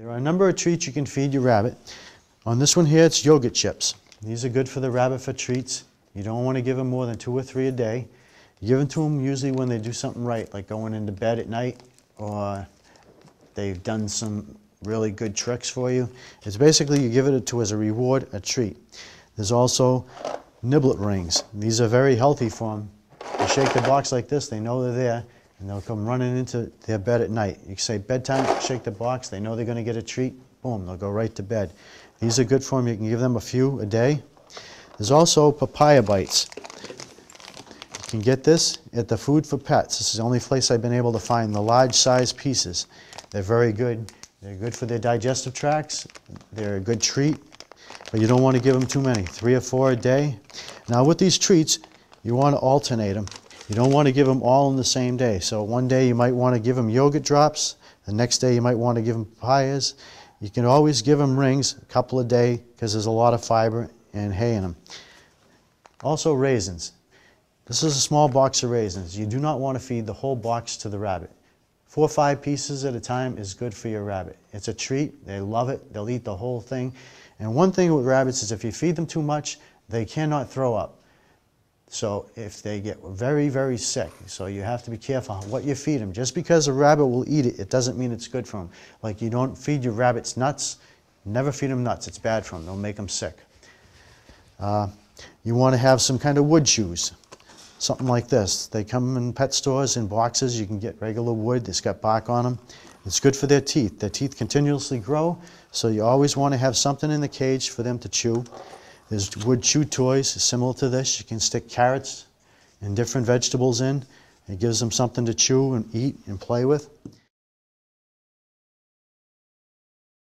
There are a number of treats you can feed your rabbit. On this one here, it's yogurt chips. These are good for the rabbit for treats. You don't want to give them more than 2 or 3 a day. You give them to them usually when they do something right, like going into bed at night, or they've done some really good tricks for you. It's basically you give it to as a reward, a treat. There's also niblet rings. These are very healthy for them. You shake the box like this, they know they're there, and they'll come running into their bed at night. You say bedtime, shake the box, they know they're going to get a treat, boom, they'll go right to bed. These are good for them. You can give them a few a day. There's also papaya bites. You can get this at the Food for Pets. This is the only place I've been able to find the large size pieces. They're very good. They're good for their digestive tracts. They're a good treat, but you don't want to give them too many, 3 or 4 a day. Now with these treats, you want to alternate them. You don't want to give them all on the same day. So one day you might want to give them yogurt drops. The next day you might want to give them papayas. You can always give them rings a couple a day because there's a lot of fiber and hay in them. Also raisins. This is a small box of raisins. You do not want to feed the whole box to the rabbit. 4 or 5 pieces at a time is good for your rabbit. It's a treat. They love it. They'll eat the whole thing. And one thing with rabbits is if you feed them too much, they cannot throw up. So if they get very, very sick, so you have to be careful what you feed them. Just because a rabbit will eat it, it doesn't mean it's good for them. Like you don't feed your rabbits nuts. Never feed them nuts. It's bad for them. They'll make them sick. You want to have some kind of wood chews, something like this. They come in pet stores in boxes. You can get regular wood. It's got bark on them. It's good for their teeth. Their teeth continuously grow, so you always want to have something in the cage for them to chew. There's wood chew toys similar to this. You can stick carrots and different vegetables in. It gives them something to chew and eat and play with.